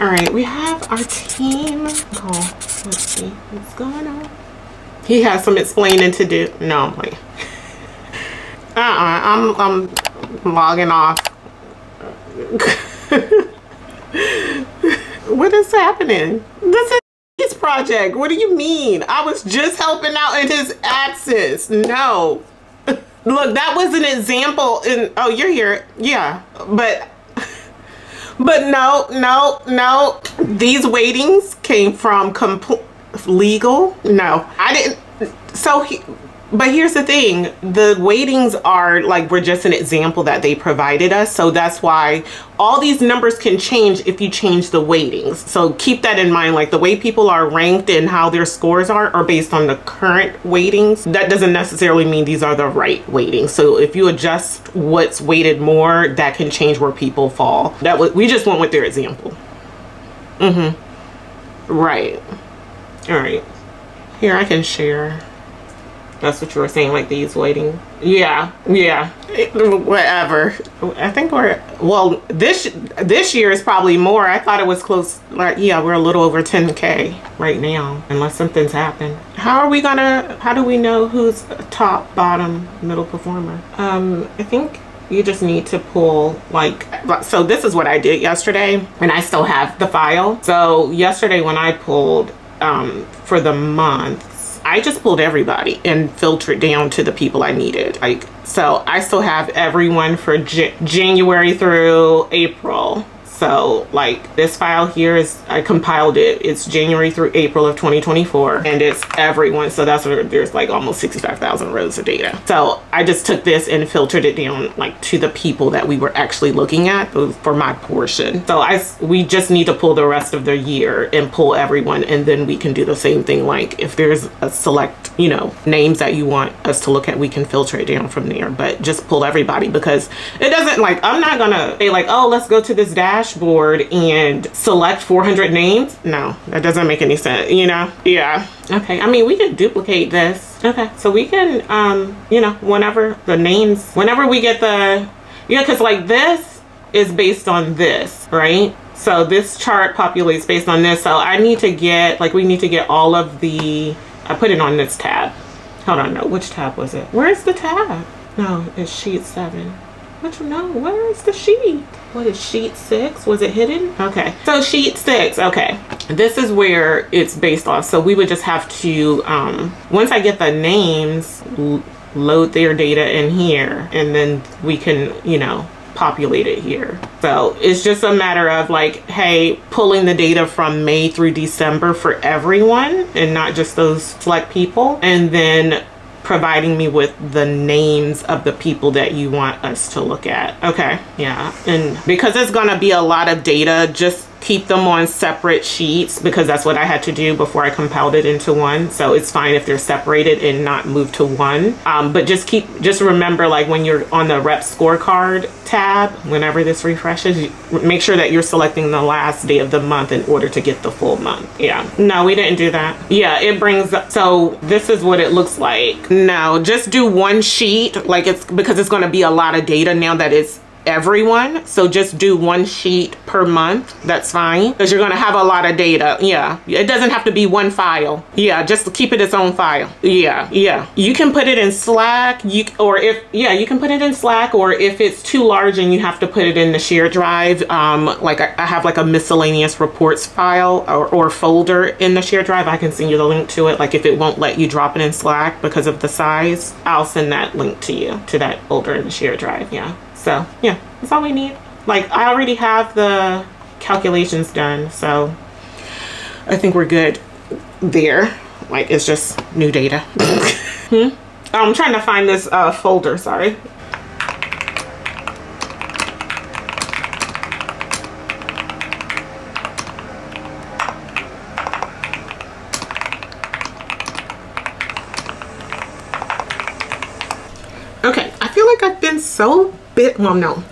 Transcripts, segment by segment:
All right, we have our team. Oh, let's see what's going on. He has some explaining to do. No, I'm playing. I'm logging off. What is happening? This is his project. What do you mean? I was just helping out in his absence. No. Look, that was an example. And oh, you're here. Yeah, but no. These weightings came from legal. No, I didn't. So he. But here's the thing, the weightings are like, we're just an example that they provided us. So that's why all these numbers can change if you change the weightings. So keep that in mind, like the way people are ranked and how their scores are based on the current weightings. That doesn't necessarily mean these are the right weightings. So if you adjust what's weighted more, that can change where people fall. We just went with their example. Right. All right. Here, I can share. That's what you were saying, like these waiting. Yeah, whatever. I think we're, well, this year is probably more. I thought it was close, like, yeah, we're a little over 10K right now, unless something's happened. How do we know who's top, bottom, middle performer? I think you just need to pull, like, so this is what I did yesterday, and I still have the file. So yesterday when I pulled for the month, I just pulled everybody and filtered down to the people I needed. Like, so I still have everyone for January through April. So like this file here is, I compiled it. It's January through April of 2024 and it's everyone. So that's where there's like almost 65,000 rows of data. So I just took this and filtered it down like to the people that we were actually looking at for my portion. So we just need to pull the rest of the year and pull everyone. And then we can do the same thing. Like if there's a select, you know, names that you want us to look at, we can filter it down from there, but just pull everybody because it doesn't like, I'm not gonna say like, oh, let's go to this dash board and select 400 names. No, that doesn't make any sense, you know? Yeah. Okay, I mean, we can duplicate this. Okay, so we can, you know, whenever we get the, yeah, because like this is based on this, right? So this chart populates based on this. So I need to get, like, we need to get all of the, I put it on this tab. Hold on, no, which tab was it? Where's the tab? No, it's sheet 7. But you know, where is the sheet? What is sheet 6? Was it hidden? Okay, so sheet 6, okay. This is where it's based off. So we would just have to, once I get the names, load their data in here, and then we can, you know, populate it here. So it's just a matter of like, hey, pulling the data from May through December for everyone and not just those select people. And then providing me with the names of the people that you want us to look at. Okay, yeah, and because it's gonna be a lot of data, just keep them on separate sheets because that's what I had to do before I compiled it into one. So it's fine if they're separated and not moved to one. But just remember, like when you're on the rep scorecard tab, whenever this refreshes, make sure that you're selecting the last day of the month in order to get the full month. Yeah, no, we didn't do that. Yeah, it brings up, so this is what it looks like. No, just do one sheet, like it's, because it's gonna be a lot of data now that it's everyone, so just do one sheet per month. That's fine because you're gonna have a lot of data. Yeah, it doesn't have to be one file. Yeah, just keep it its own file. Yeah, you can put it in Slack, you can put it in Slack, or if it's too large and you have to put it in the shared drive, like I have like a miscellaneous reports file or folder in the shared drive. I can send you the link to it, like if it won't let you drop it in Slack because of the size, I'll send that link to you, to that folder in the shared drive. Yeah. So yeah, that's all we need. Like I already have the calculations done, so I think we're good there. Like it's just new data. I'm trying to find this folder, sorry. Okay, I feel like I've been so well, no,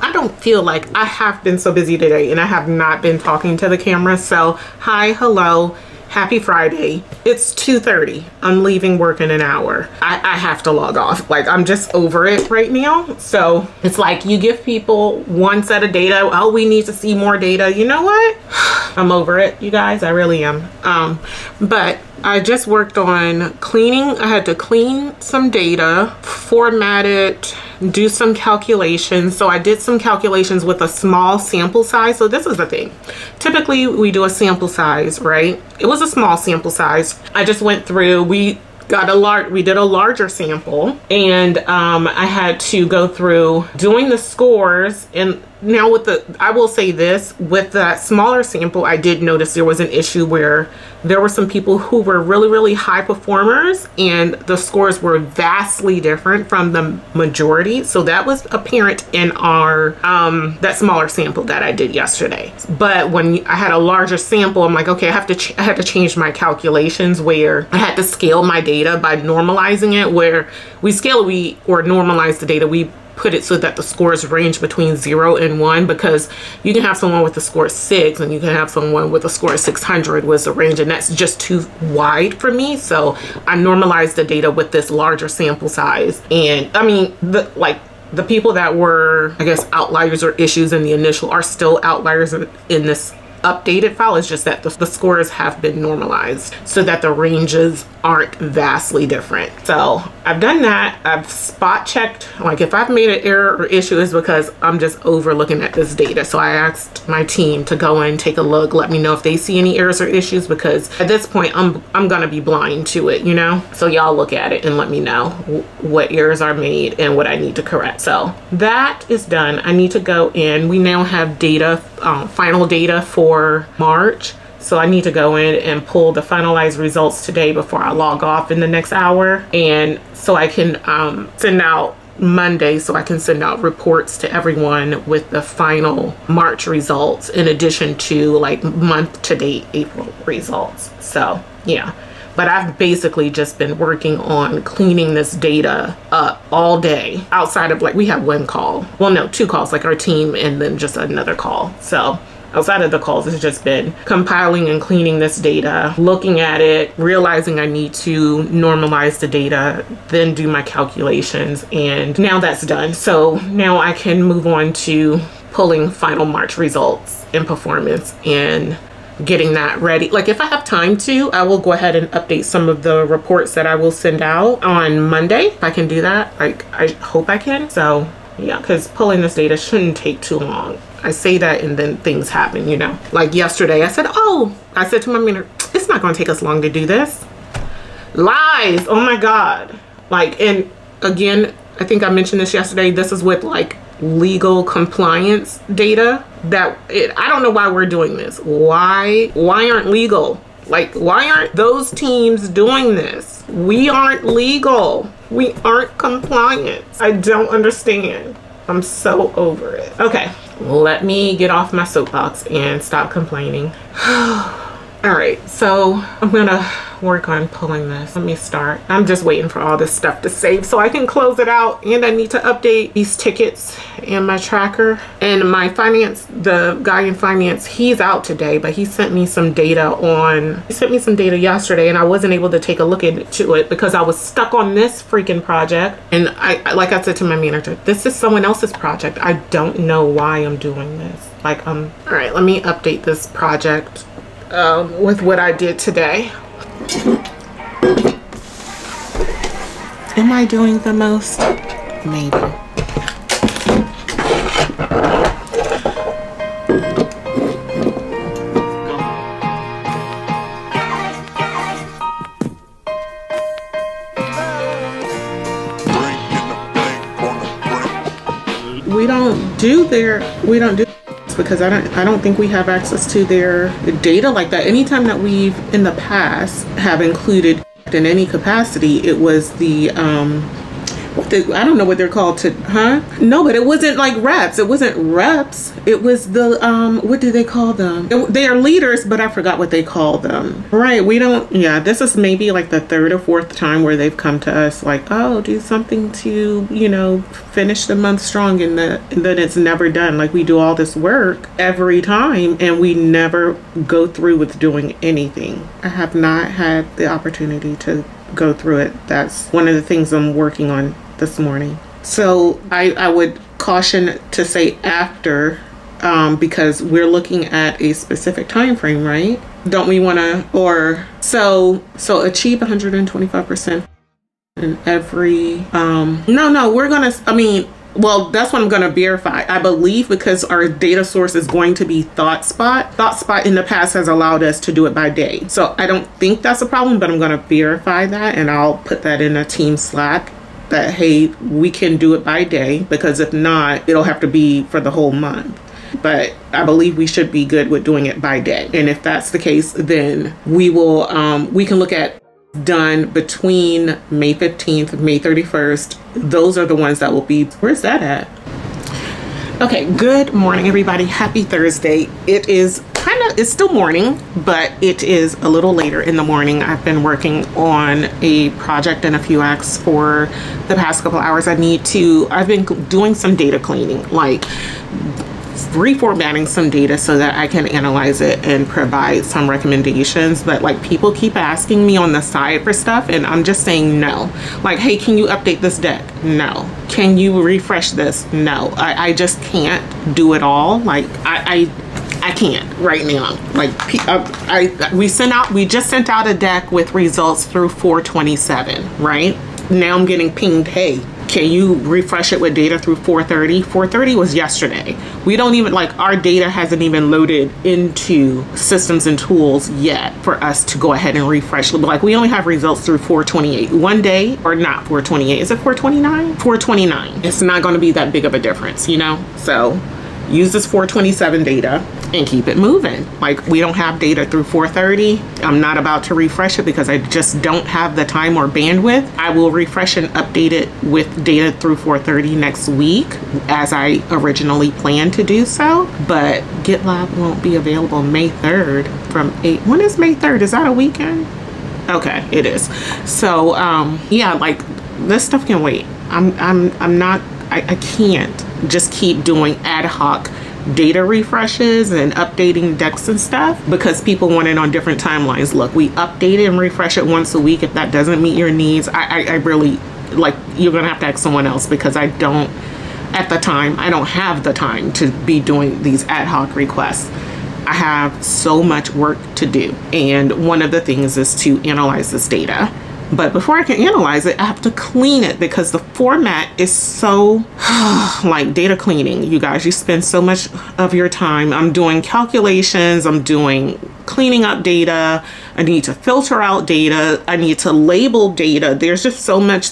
I don't feel like, I have been so busy today and I have not been talking to the camera. So hi, hello, happy Friday. It's 2:30. I'm leaving work in an hour. I have to log off. Like, I'm just over it right now. So it's like, you give people one set of data. Oh, we need to see more data. You know what? I'm over it, you guys. I really am. But I just worked on cleaning. I had to clean some data, format it, do some calculations. So I did some calculations with a small sample size. So this is the thing. Typically we do a sample size, right? It was a small sample size. I just went through, we did a larger sample, and I had to go through doing the scores. And now I will say this, with that smaller sample, I did notice there was an issue where there were some people who were really, really high performers and the scores were vastly different from the majority. So that was apparent in our, that smaller sample that I did yesterday. But when I had a larger sample, I'm like, okay, I had to change my calculations, where I had to scale my data by normalizing it, where we normalize the data. We put it so that the scores range between 0 and 1, because you can have someone with a score of 6 and you can have someone with a score of 600 was the range, and that's just too wide for me. So I normalized the data with this larger sample size. And I mean, the people that were, I guess, outliers or issues in the initial are still outliers in this updated file. It's just that the scores have been normalized so that the ranges aren't vastly different. So I've done that. I've spot checked. Like, if I've made an error or issue, is because I'm just overlooking at this data. So I asked my team to go and take a look, let me know if they see any errors or issues, because at this point I'm gonna be blind to it, you know? So y'all look at it and let me know what errors are made and what I need to correct. So that is done. I need to go in. We now have data, final data for March. So I need to go in and pull the finalized results today before I log off in the next hour. And so I can send out Monday, so I can send out reports to everyone with the final March results, in addition to like month to date April results. So yeah. But I've basically just been working on cleaning this data up all day, outside of, like, we have one call. Well, no, two calls, like our team and then just another call. So outside of the calls, it's just been compiling and cleaning this data, looking at it, realizing I need to normalize the data, then do my calculations. And now that's done. So now I can move on to pulling final March results and performance and getting that ready. Like, if I have time to, I will go ahead and update some of the reports that I will send out on Monday. If I can do that, like, I hope I can. So yeah, because pulling this data shouldn't take too long. I say that and then things happen, you know? Like yesterday, I said to my manager, it's not gonna take us long to do this. Lies, oh my God. Like, and again, I think I mentioned this yesterday, this is with like legal compliance data that I don't know why we're doing this. Why aren't legal? Like, why aren't those teams doing this? We aren't legal. We aren't compliant. I don't understand. I'm so over it. Okay, let me get off my soapbox and stop complaining. All right, so I'm gonna work on pulling this. Let me start. I'm just waiting for all this stuff to save so I can close it out, and I need to update these tickets and my tracker. And my finance, the guy in finance, he's out today, but he sent me some data yesterday, and I wasn't able to take a look into it because I was stuck on this freaking project. And I like I said to my manager, this is someone else's project. I don't know why I'm doing this. Like, all right, let me update this project with what I did today. Am I doing the most? Maybe. We don't do because I don't think we have access to their data like that. Anytime that we've in the past have included in any capacity, it was the I don't know what they're called to, huh? No, but it wasn't like reps. It wasn't reps. It was the, what do they call them? They are leaders, but I forgot what they call them. Right, we don't, yeah, this is maybe like the third or fourth time where they've come to us like, oh, do something to, you know, finish the month strong, and then it's never done. Like we do all this work every time and we never go through with doing anything. I have not had the opportunity to go through it. That's one of the things I'm working on this morning. So I would caution to say after, because we're looking at a specific time frame, right? Don't we want to, or so achieve 125% in every, no, we're going to, I mean, well, that's what I'm going to verify, I believe, because our data source is going to be ThoughtSpot. ThoughtSpot in the past has allowed us to do it by day. So I don't think that's a problem, but I'm going to verify that, and I'll put that in a team Slack that, hey, we can do it by day, because if not, it'll have to be for the whole month. But I believe we should be good with doing it by day. And if that's the case, then we will, we can look at done between May 15th and May 31st. Those are the ones that will be, where's that at? Okay, good morning, everybody. Happy Thursday. It is kind of, it's still morning, but it is a little later in the morning. I've been working on a project and a few acts for the past couple hours. I've been doing some data cleaning, like reformatting some data so that I can analyze it and provide some recommendations. But like, people keep asking me on the side for stuff, and I'm just saying no. Like, hey, can you update this deck? No. Can you refresh this? No. I just can't do it all. Like I can't right now. Like we just sent out a deck with results through 4/27, right? Now I'm getting pinged, hey, can you refresh it with data through 4/30? 4/30 was yesterday. We don't even, like, our data hasn't even loaded into systems and tools yet for us to go ahead and refresh. Like, we only have results through 4/28. One day, or not 4/28. Is it 4/29? 4/29. It's not going to be that big of a difference, you know? So use this 4/27 data and keep it moving. Like, we don't have data through 4/30. I'm not about to refresh it because I just don't have the time or bandwidth. I will refresh and update it with data through 4/30 next week, as I originally planned to do so. But GitLab won't be available May 3rd from 8. When is May 3rd? Is that a weekend? Okay, it is. So yeah, like, this stuff can wait. I can't just keep doing ad hoc data refreshes and updating decks and stuff because people want it on different timelines. Look, we update it and refresh it once a week. If that doesn't meet your needs, I really, like, you're gonna have to ask someone else, because I don't, at the time, I don't have the time to be doing these ad hoc requests. I have so much work to do. And one of the things is to analyze this data. But before I can analyze it, I have to clean it, because the format is so, like, data cleaning, you guys, you spend so much of your time. I'm doing calculations, I'm doing cleaning up data, I need to filter out data, I need to label data. There's just so much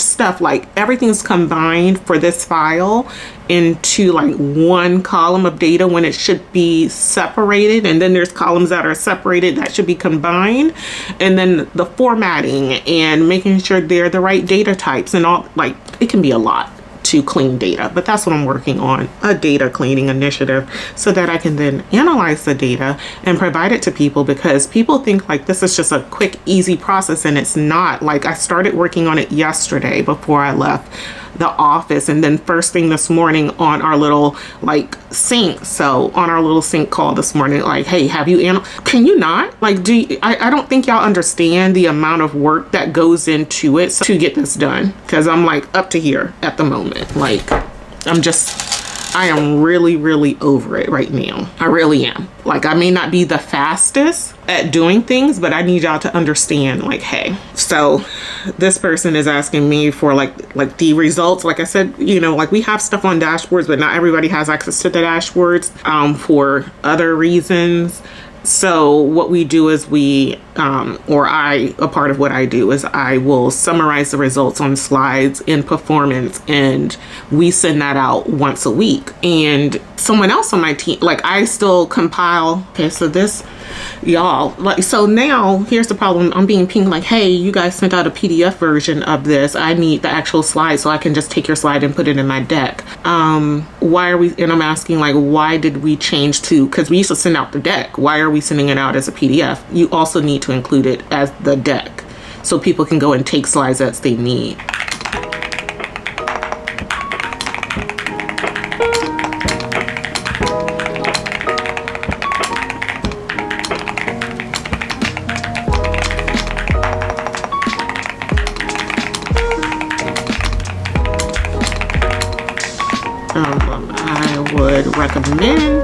stuff, like everything's combined for this file into like one column of data when it should be separated, and then there's columns that are separated that should be combined, and then the formatting and making sure they're the right data types and all. Like, it can be a lot to clean data, but that's what I'm working on, a data cleaning initiative, so that I can then analyze the data and provide it to people, because people think like this is just a quick, easy process, and it's not. Like, I started working on it yesterday before I left the office, and then first thing this morning on our little, like, sync. So on our little sync call this morning, like, hey, have you, can you not? Like, I don't think y'all understand the amount of work that goes into it to get this done. Cause I'm like up to here at the moment. Like, I am really, really over it right now. I really am. Like, I may not be the fastest at doing things, but I need y'all to understand, like, hey. So this person is asking me for like the results. Like I said, you know, like, we have stuff on dashboards, but not everybody has access to the dashboards for other reasons. So what we do is we, a part of what I do is I will summarize the results on slides in performance, and we send that out once a week. And someone else on my team, like, I still compile. Okay, so this y'all. Like, so now here's the problem. I'm being pinged like, hey, you guys sent out a PDF version of this. I need the actual slide so I can just take your slide and put it in my deck. Why are we, and I'm asking like, why did we change to, because we used to send out the deck. Why are we sending it out as a PDF? You also need to include it as the deck so people can go and take slides as they need. I would recommend